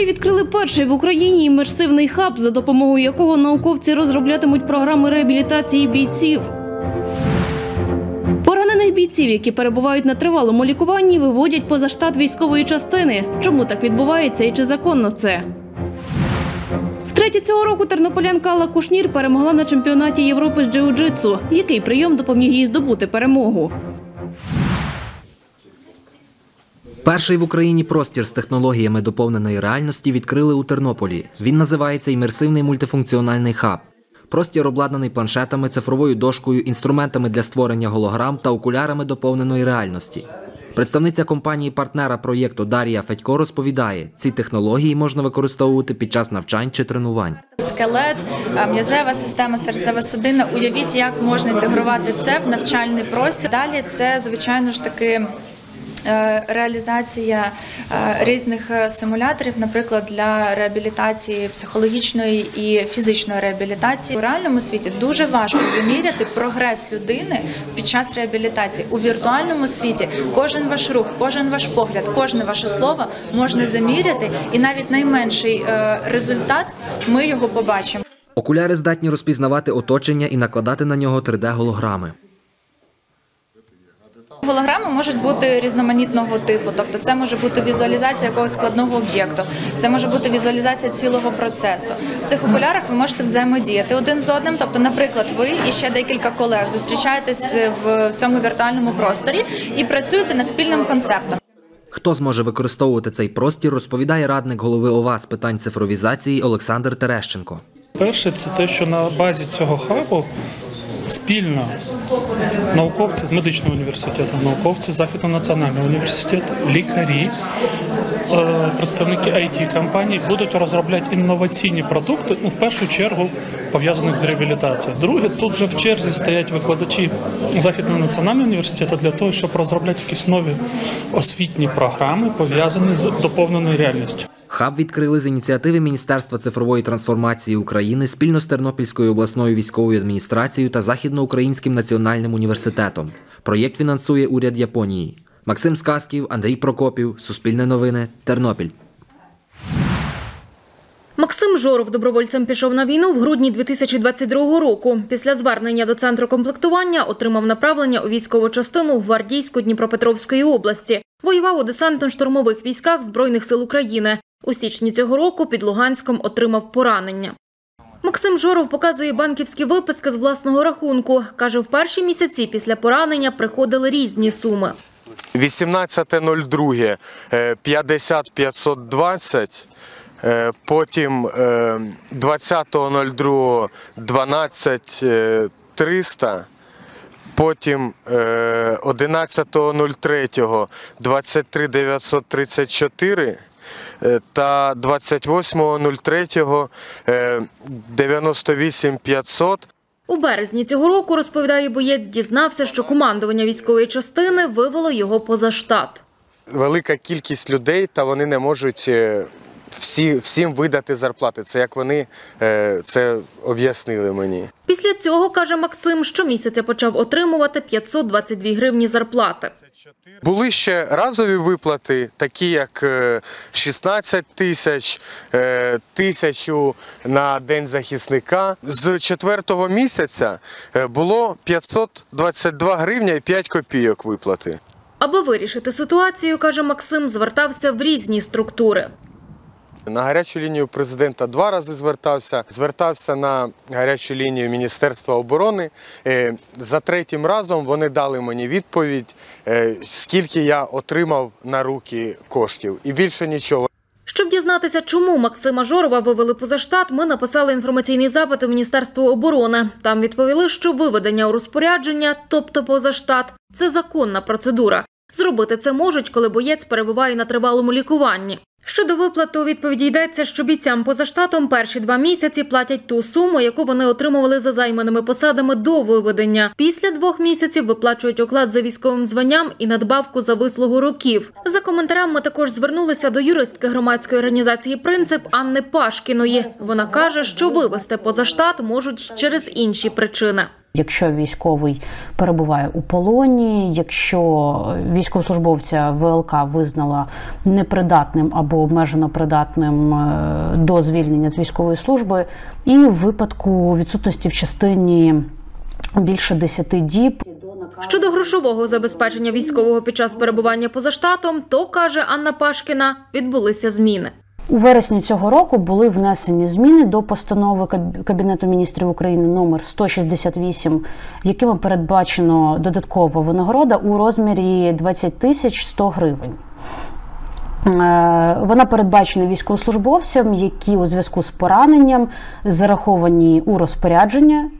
Тернополі відкрили перший в Україні імерсивний хаб, за допомогою якого науковці розроблятимуть програми реабілітації бійців. Поранених бійців, які перебувають на тривалому лікуванні, виводять поза штат військової частини. Чому так відбувається і чи законно це? Втретє цього року тернополянка Алла Кушнір перемогла на Чемпіонаті Європи з джиу-джитсу. Який прийом допоміг їй здобути перемогу? Перший в Україні простір з технологіями доповненої реальності відкрили у Тернополі. Він називається «Імерсивний мультифункціональний хаб». Простір обладнаний планшетами, цифровою дошкою, інструментами для створення голограм та окулярами доповненої реальності. Представниця компанії-партнера проєкту Дарія Федько розповідає, ці технології можна використовувати під час навчань чи тренувань. Скелет, м'язева система, серцево-судинна. Уявіть, як можна інтегрувати це в навчальний простір. Далі це, звичайно ж таки, реалізація різних симуляторів, наприклад, для реабілітації психологічної і фізичної реабілітації. У реальному світі дуже важко заміряти прогрес людини під час реабілітації. У віртуальному світі кожен ваш рух, кожен ваш погляд, кожне ваше слово можна заміряти, і навіть найменший результат ми його побачимо. Окуляри здатні розпізнавати оточення і накладати на нього 3D-голограми. Голограми можуть бути різноманітного типу, тобто це може бути візуалізація якогось складного об'єкту, це може бути візуалізація цілого процесу. В цих окулярах ви можете взаємодіяти один з одним, тобто, наприклад, ви і ще декілька колег зустрічаєтесь в цьому віртуальному просторі і працюєте над спільним концептом. Хто зможе використовувати цей простір, розповідає радник голови ОВА з питань цифровізації Олександр Терещенко. Перше, це те, що на базі цього хабу спільно науковці з медичного університету, науковці з Західного національного університету, лікарі, представники IT-компаній будуть розробляти інноваційні продукти, в першу чергу пов'язаних з реабілітацією. Друге, тут вже в черзі стоять викладачі Західного національного університету для того, щоб розробляти якісь нові освітні програми, пов'язані з доповненою реальністю. Хаб відкрили з ініціативи Міністерства цифрової трансформації України спільно з Тернопільською обласною військовою адміністрацією та Західноукраїнським національним університетом. Проєкт фінансує уряд Японії. Максим Сказків, Андрій Прокопів, Суспільне новини, Тернопіль. Максим Жоров добровольцем пішов на війну в грудні 2022 року. Після звернення до центру комплектування отримав направлення у військову частину в Гвардійську Дніпропетровської області. Воював у десантно-штурмових військах Збройних сил України. У січні цього року під Луганськом отримав поранення. Максим Жоров показує банківські виписки з власного рахунку. Каже, в перші місяці після поранення приходили різні суми. 18.02 – 50-520, потім 20.02 – 12-300, потім 11.03 – 23-934, та 28.03 – 98-500. У березні цього року, розповідає боєць, дізнався, що командування військової частини вивело його поза штат. Велика кількість людей, та вони не можуть всім видати зарплати. Це як вони це об'яснили мені. Після цього, каже Максим, щомісяця почав отримувати 522 гривні зарплати. Були ще разові виплати, такі як 16 тисяч, 1000 на День захисника. З 4-го місяця було 522 гривня і 5 копійок виплати. Аби вирішити ситуацію, каже Максим, звертався в різні структури. На гарячу лінію президента 2 рази звертався. Звертався на гарячу лінію Міністерства оборони. За 3-м разом вони дали мені відповідь, скільки я отримав на руки коштів. І більше нічого. Щоб дізнатися, чому Максима Жорова вивели поза штат, ми написали інформаційний запит у Міністерство оборони. Там відповіли, що виведення у розпорядження, тобто поза штат, це законна процедура. Зробити це можуть, коли боєць перебуває на тривалому лікуванні. Щодо виплати, у відповіді йдеться, що бійцям поза штатом перші 2 місяці платять ту суму, яку вони отримували за займаними посадами до виведення. Після 2 місяців виплачують оклад за військовим званням і надбавку за вислугу років. За коментарем ми також звернулися до юристки громадської організації «Принцип» Анни Пашкіної. Вона каже, що вивести поза штат можуть через інші причини. Якщо військовий перебуває у полоні, якщо військовослужбовця ВЛК визнала непридатним або обмежено придатним до звільнення з військової служби, і в випадку відсутності в частині більше 10 діб. Щодо грошового забезпечення військового під час перебування поза штатом, то, каже Анна Пашкіна, відбулися зміни. У вересні цього року були внесені зміни до постанови Кабінету міністрів України номер 168, якими передбачено додаткова винагорода у розмірі 20 100 гривень. Вона передбачена військовослужбовцям, які у зв'язку з пораненням зараховані у розпорядження,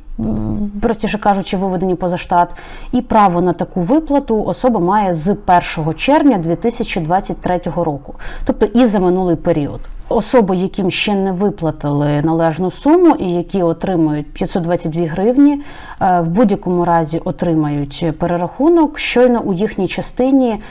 простіше кажучи, виведені поза штат, і право на таку виплату особа має з 1 червня 2023 року, тобто і за минулий період. Особи, яким ще не виплатили належну суму і які отримують 522 гривні, в будь-якому разі отримають перерахунок, щойно у їхній частині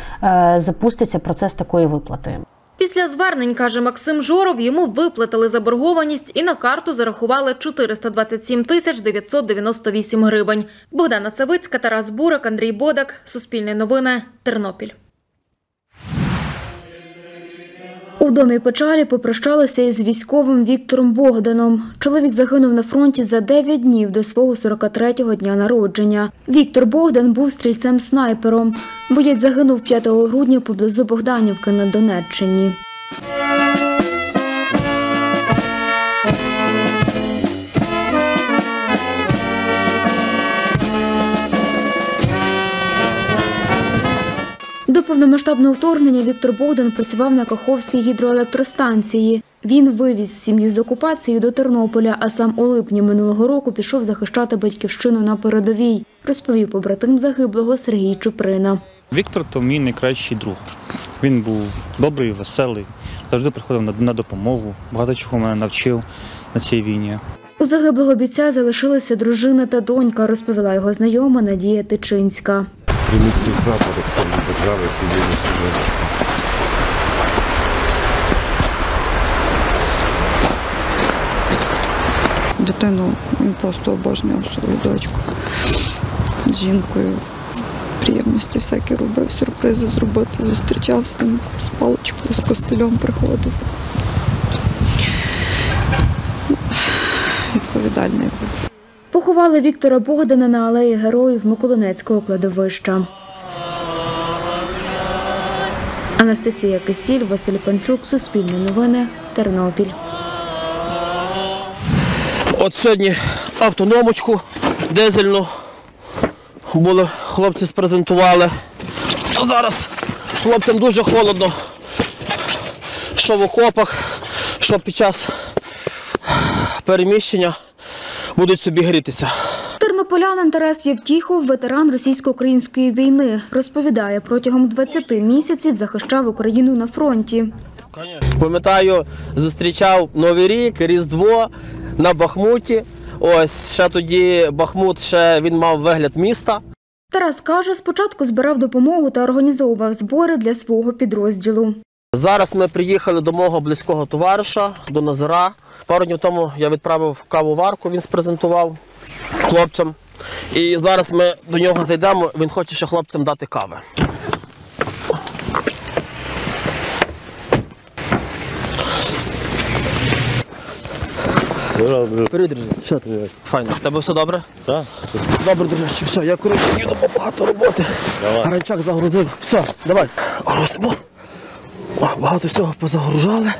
запуститься процес такої виплати. Після звернень, каже Максим Жоров, йому виплатили заборгованість і на карту зарахували 427 998 гривень. Богдана Савицька, Тарас Бурак, Андрій Бодак. Суспільне новини. Тернопіль. У домі печалі попрощалися із військовим Віктором Богданом. Чоловік загинув на фронті за 9 днів до свого 43-го дня народження. Віктор Богдан був стрільцем-снайпером. Боєць загинув 5 грудня поблизу Богданівки на Донеччині. До повномасштабного вторгнення Віктор Богдан працював на Каховській гідроелектростанції. Він вивіз сім'ю з окупації до Тернополя, а сам у липні минулого року пішов захищати батьківщину на передовій, розповів побратим загиблого Сергій Чуприна. Віктор – то мій найкращий друг. Він був добрий, веселий, завжди приходив на допомогу, багато чого мене навчив на цій війні. У загиблого бійця залишилися дружина та донька, розповіла його знайома Надія Тичинська. Прийміть цей прапор, Олександр держави, підійдемо сюди. Дитину він просто обожнював свою дочку. З жінкою приємності всякі робив, сюрпризи зробити, зустрічав з ним, з паличкою, з костелем приходив. Відповідальний був. Поховали Віктора Богдана на алеї Героїв Миколинецького кладовища. Анастасія Кисіль, Василь Панчук, Суспільне новини, Тернопіль. От сьогодні автономочку дизельну були, хлопці спрезентували. А зараз хлопцям дуже холодно, що в окопах, що під час переміщення. Будуть собі грітися. Тернополянин Тарас Євтіхов, ветеран російсько-української війни, розповідає, протягом 20 місяців захищав Україну на фронті. Пам'ятаю, зустрічав Новий рік, Різдво на Бахмуті. Ось ще тоді Бахмут, ще він мав вигляд міста. Тарас каже, спочатку збирав допомогу та організовував збори для свого підрозділу. Зараз ми приїхали до мого близького товариша, до Назара. Пару днів тому я відправив кавоварку, він спрезентував хлопцям. І зараз ми до нього зайдемо, він хоче ще хлопцям дати кави. Привіт, друже. Файно. В тебе все добре? Так. Добре, дружечки, все, я коротше їду, багато роботи. Гаранчак загрузив. Все, давай. Грузимо. Багато всього позагружали.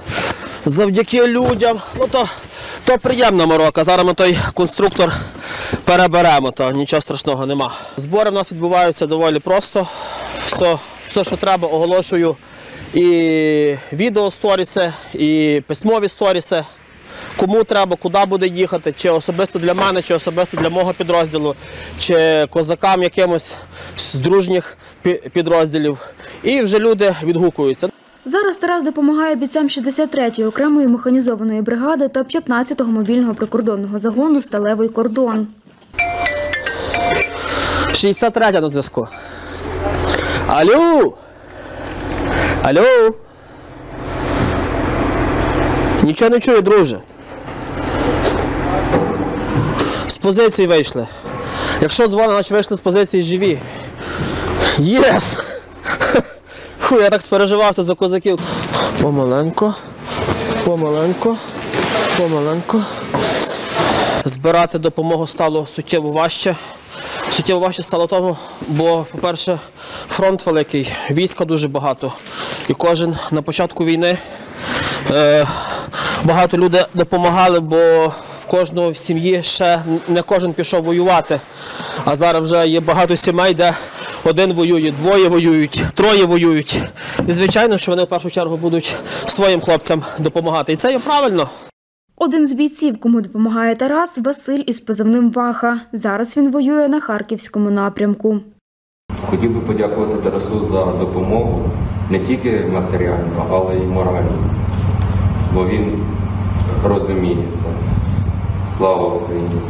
Завдяки людям. Ну то приємна морока. Зараз ми той конструктор переберемо, то нічого страшного нема. Збори в нас відбуваються доволі просто. Все, що треба, оголошую. І відео сторіси, і письмові сторіси. Кому треба, куди буде їхати, чи особисто для мене, чи особисто для мого підрозділу, чи козакам якимось з дружніх підрозділів. І вже люди відгукуються. Зараз Тарас допомагає бійцям 63-ї окремої механізованої бригади та 15-го мобільного прикордонного загону «Сталевий кордон». 63-я на зв'язку. Алло! Алло! Нічого не чую, друже. З позиції вийшли. Якщо дзвони, наче вийшли з позиції живі. Єс! Фу, я так спереживався за козаків. Помаленько, помаленько, помаленько. Збирати допомогу стало суттєво важче. Суттєво важче стало тому, бо, по-перше, фронт великий, війська дуже багато. І кожен на початку війни багато людей допомагали, бо кожного в сім'ї ще не кожен пішов воювати. А зараз вже є багато сімей, де один воює, двоє воюють, троє воюють. І звичайно, що вони в першу чергу будуть своїм хлопцям допомагати. І це є правильно. Один з бійців, кому допомагає Тарас, Василь із позивним «Ваха». Зараз він воює на Харківському напрямку. Хотів би подякувати Тарасу за допомогу, не тільки матеріально, але й морально, бо він розуміє це. Слава Україні!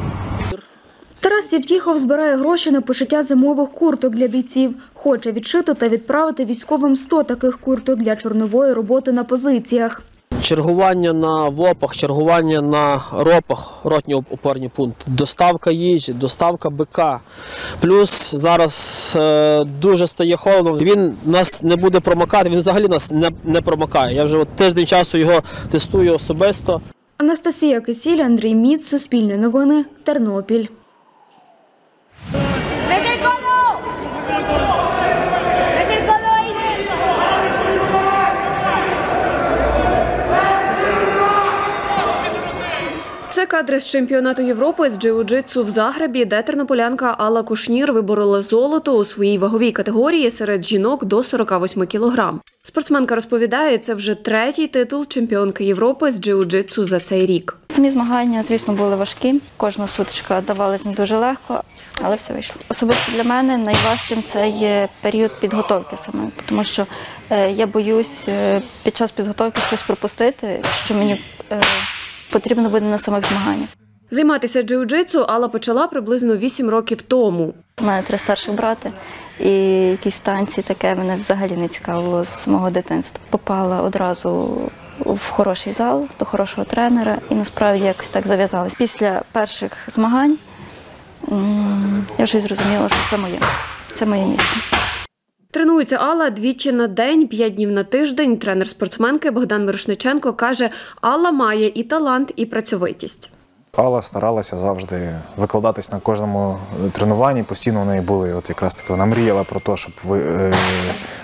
Тарас Євтіхов збирає гроші на пошиття зимових курток для бійців. Хоче відшити та відправити військовим 100 таких курток для чорнової роботи на позиціях. Чергування на ВОПах, чергування на ропах, ротні опорні пункти, доставка їжі, доставка бика. Плюс зараз дуже стає холодно, він нас не буде промокати, він взагалі нас не промокає. Я вже тиждень часу його тестую особисто. Анастасія Кисіль, Андрій Міц, Суспільне новини, Тернопіль. Це кадри з Чемпіонату Європи з джиу-джитсу в Загребі, де тернополянка Алла Кушнір виборола золото у своїй ваговій категорії серед жінок до 48 кілограм. Спортсменка розповідає, це вже третій титул чемпіонки Європи з джиу-джитсу за цей рік. Самі змагання, звісно, були важкі. Кожна сутичка давалась не дуже легко, але все вийшло. Особисто для мене найважчим це є період підготовки саме, тому що я боюсь під час підготовки щось пропустити, що мені потрібно буде на самих змаганнях. Займатися джиу-джитсу Алла почала приблизно 8 років тому. У мене 3 старших брати і якісь танці таке мене взагалі не цікавило з самого дитинства. Попала одразу в хороший зал, до хорошого тренера і насправді якось так зав'язалась. Після перших змагань я вже зрозуміла, що це моє місце. Тренується Алла двічі на день, 5 днів на тиждень. Тренер спортсменки Богдан Мирошниченко каже, Алла має і талант, і працьовитість. Алла старалася завжди викладатись на кожному тренуванні, постійно в неї були, от якраз таки вона мріяла про те, щоб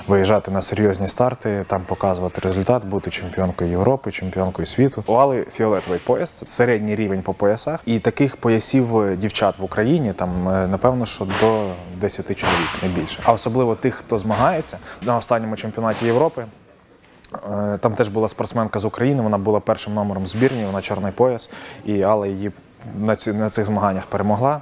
виїжджати на серйозні старти, там показувати результат, бути чемпіонкою Європи, чемпіонкою світу. У Алли фіолетовий пояс, середній рівень по поясах, і таких поясів дівчат в Україні, там, напевно, що до 10 чоловік, не більше. А особливо тих, хто змагається на останньому чемпіонаті Європи. Там теж була спортсменка з України, вона була першим номером збірні, вона чорний пояс, і Алла її на цих змаганнях перемогла.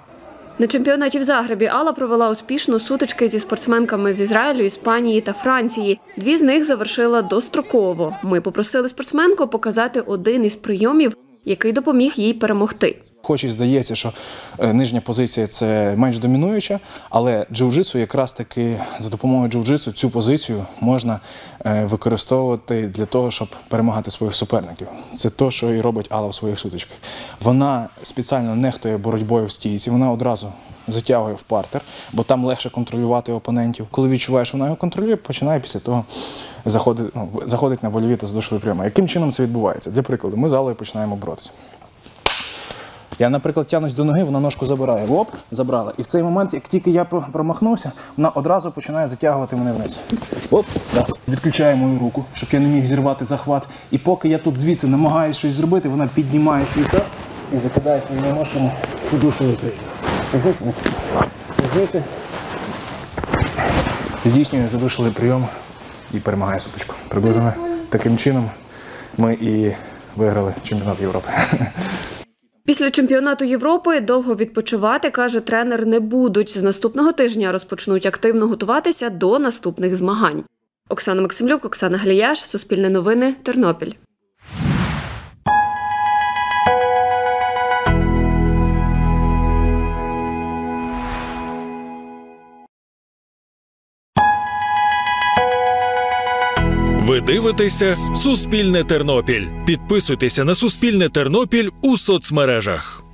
На чемпіонаті в Загребі Алла провела успішно сутички зі спортсменками з Ізраїлю, Іспанії та Франції. 2 з них завершила достроково. Ми попросили спортсменку показати один із прийомів, який допоміг їй перемогти. Хоч і здається, що нижня позиція – це менш домінуюча, але джиу-джитсу якраз таки за допомогою джиу-джитсу цю позицію можна використовувати для того, щоб перемагати своїх суперників. Це те, що і робить Алла в своїх сутичках. Вона спеціально нехтує боротьбою в стійці, вона одразу затягує в партер, бо там легше контролювати опонентів. Коли відчуваєш, що вона його контролює, починає після того заходить на вольові та задушливі прийоми. Яким чином це відбувається? Для прикладу, ми з Аллою починаємо боротися. Я, наприклад, тягнусь до ноги, вона ножку забирає. Оп, забрала. І в цей момент, як тільки я промахнувся, вона одразу починає затягувати мене вниз. Оп, раз. Відключає мою руку, щоб я не міг зірвати захват. І поки я тут звідси намагаюся щось зробити, вона піднімає свій таз і закидає свою ножку в душу витрію. Здійснює задушливий прийом і перемагає сутичку. Приблизно таким чином ми і виграли чемпіонат Європи. Після чемпіонату Європи довго відпочивати, каже тренер, не будуть. З наступного тижня розпочнуть активно готуватися до наступних змагань. Оксана Максимлюк, Оксана Галіяш, Суспільне новини, Тернопіль. Ви дивитеся «Суспільне Тернопіль». Підписуйтеся на «Суспільне Тернопіль» у соцмережах.